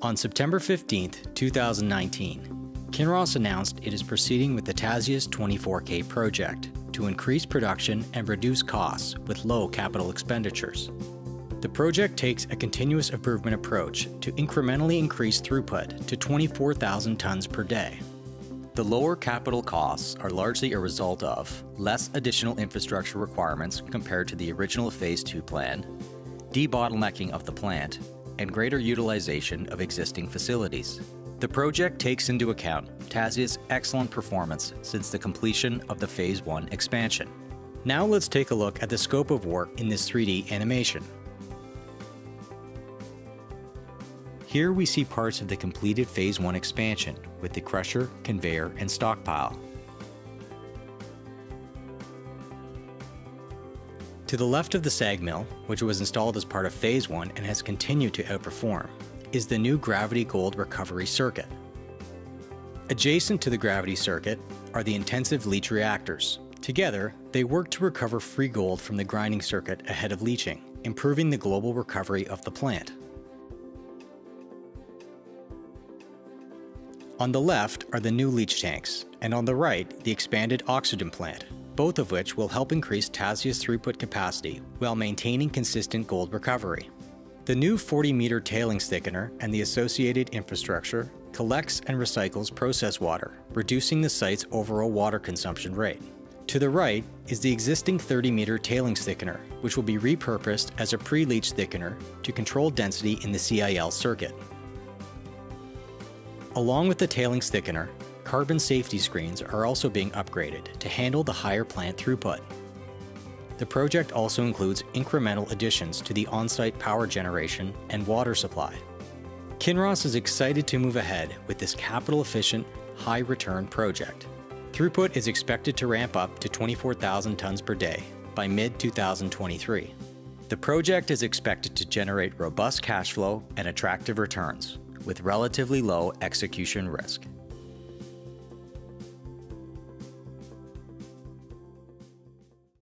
On September 15, 2019, Kinross announced it is proceeding with the Tasiast 24K project to increase production and reduce costs with low capital expenditures. The project takes a continuous improvement approach to incrementally increase throughput to 24,000 tons per day. The lower capital costs are largely a result of less additional infrastructure requirements compared to the original Phase 2 plan, debottlenecking of the plant, and greater utilization of existing facilities. The project takes into account Tasiast's excellent performance since the completion of the Phase 1 expansion. Now let's take a look at the scope of work in this 3D animation. Here we see parts of the completed Phase 1 expansion with the crusher, conveyor, and stockpile. To the left of the sag mill, which was installed as part of Phase 1 and has continued to outperform, is the new gravity gold recovery circuit. Adjacent to the gravity circuit are the intensive leach reactors. Together, they work to recover free gold from the grinding circuit ahead of leaching, improving the global recovery of the plant. On the left are the new leach tanks, and on the right, the expanded oxygen plant, both of which will help increase Tasiast's throughput capacity while maintaining consistent gold recovery. The new 40-meter tailings thickener and the associated infrastructure collects and recycles process water, reducing the site's overall water consumption rate. To the right is the existing 30-meter tailings thickener, which will be repurposed as a pre-leach thickener to control density in the CIL circuit. Along with the tailings thickener, carbon safety screens are also being upgraded to handle the higher plant throughput. The project also includes incremental additions to the on-site power generation and water supply. Kinross is excited to move ahead with this capital-efficient, high-return project. Throughput is expected to ramp up to 24,000 tons per day by mid-2023. The project is expected to generate robust cash flow and attractive returns, with relatively low execution risk.